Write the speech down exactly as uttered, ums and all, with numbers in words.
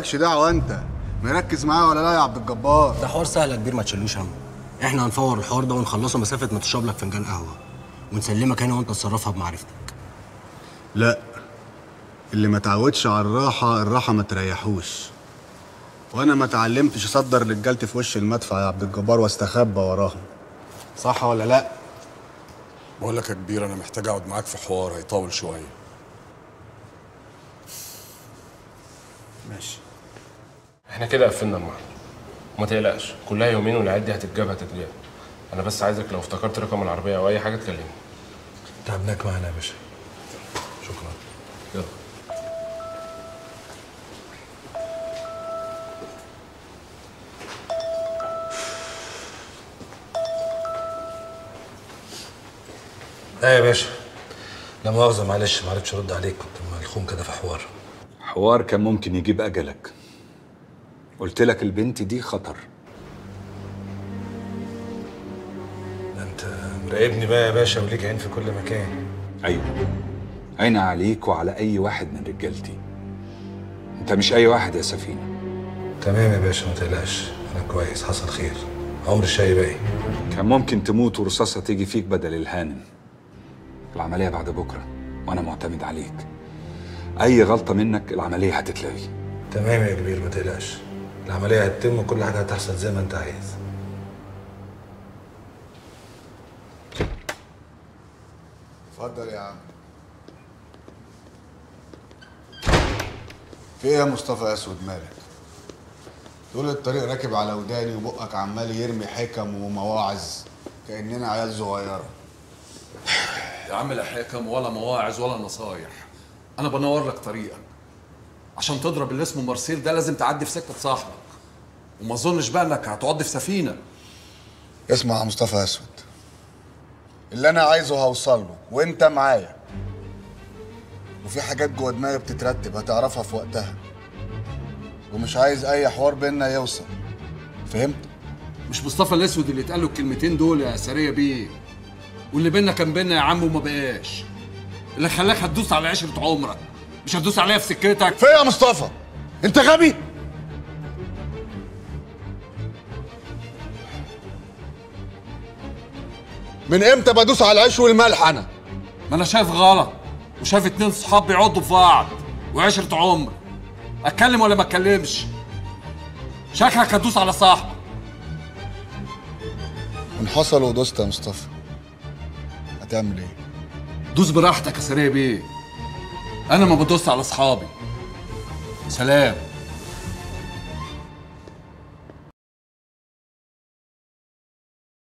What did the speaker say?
مالكش دعوه، انت مركز معايا ولا لا يا عبد الجبار؟ ده حوار سهل يا كبير، ما تشلوش هم. احنا هنفور الحوار ده ونخلصه مسافه ما تشرب لك فنجان قهوه ونسلمك هنا وانت تصرفها بمعرفتك. لا، اللي ما تعودش على الراحه الراحه ما تريحوش، وانا ما اتعلمتش اصدر رجالتي في وش المدفع يا عبد الجبار واستخبى وراهم، صح ولا لا؟ بقول لك يا كبير، انا محتاج اقعد معاك في حوار هيطول شويه. ماشي، احنا كده قفلنا المحل وما تقلقش، كلها يومين والعيال دي هتتجاب هتتجاب. انا بس عايزك لو افتكرت رقم العربيه او اي حاجه تكلمني. تعبناك معانا يا باشا، شكرا. يلا ايه يا باشا، لا مؤاخذه معلش ما عرفتش ارد عليك، كنت ملخوم كده في حوار حوار كان ممكن يجيب اجلك. قلت لك البنت دي خطر. انت مراقبني بقى يا باشا وليك عين في كل مكان. ايوه، عين عليك وعلى اي واحد من رجالتي. انت مش اي واحد يا سفينه. تمام يا باشا ما تقلقش، انا كويس، حصل خير، عمر الشاي باقي. كان ممكن تموت ورصاصه تيجي فيك بدل الهانم. العمليه بعد بكره وانا معتمد عليك، اي غلطه منك العمليه هتتلغي. تمام يا كبير ما تقلقش، العمليه هتتم وكل حاجه هتحصل زي ما انت عايز. اتفضل يا عم. في ايه يا مصطفى اسود مالك؟ طول الطريق راكب على وداني وبقك عمال يرمي حكم ومواعظ كاننا عيال صغيره. يا عم لا حكم ولا مواعظ ولا نصايح، انا بنور لك طريقك. عشان تضرب اللي اسمه مرسيل ده لازم تعدي في سكه صاحبك، وما اظنش بقى انك هتقعد في سفينه. اسمع يا مصطفى اسود، اللي انا عايزه هوصل له وانت معايا، وفي حاجات جوه دماغي بتترتب هتعرفها في وقتها، ومش عايز اي حوار بينا يوصل، فهمت؟ مش مصطفى الاسود اللي اتقال له الكلمتين دول يا سريه بيه، واللي بينا كان بينا يا عم وما بقاش، اللي خلاك هتدوس على عشره عمرك مش هتدوس عليها في سكتك. فين يا مصطفى؟ انت غبي؟ من امتى بدوس على العيش والملح انا؟ ما انا شايف غلط، وشايف اتنين صحاب بيقعدوا في بعض وعشره عمر. اتكلم ولا ما اتكلمش؟ شكلك هتدوس على صاحبك. ان حصل ودوست يا مصطفى هتعمل ايه؟ دوس براحتك يا سريع بيه، انا ما بدوس على اصحابي. سلام.